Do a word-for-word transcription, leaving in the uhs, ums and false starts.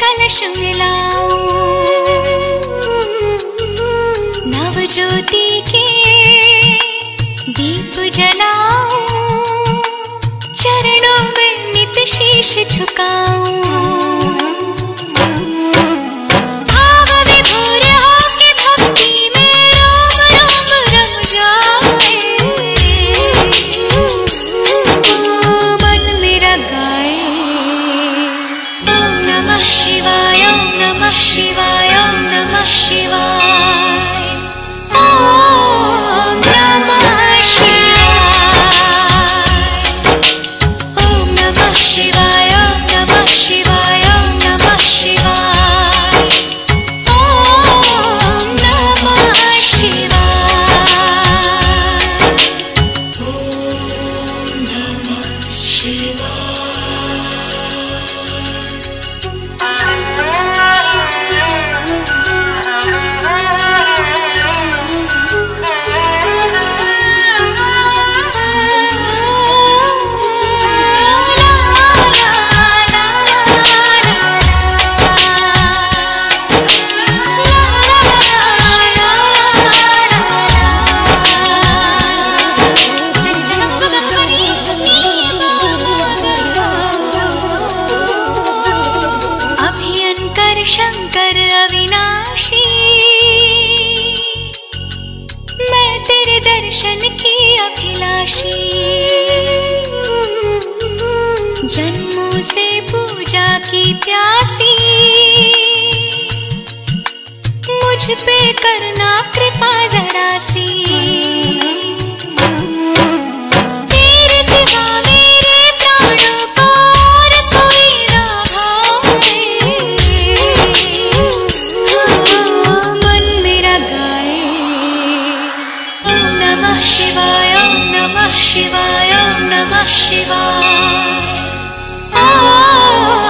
कलश मिलाओ, नव ज्योति के दीप जलाओ, चरणों में नित शीश झुकाओ। शंकर अविनाशी, मैं तेरे दर्शन की अभिलाषी। जन्मों से पूजा की प्यासी, मुझ पे करना कृपा जरा सी। Shiva, Om Namah Shivaya.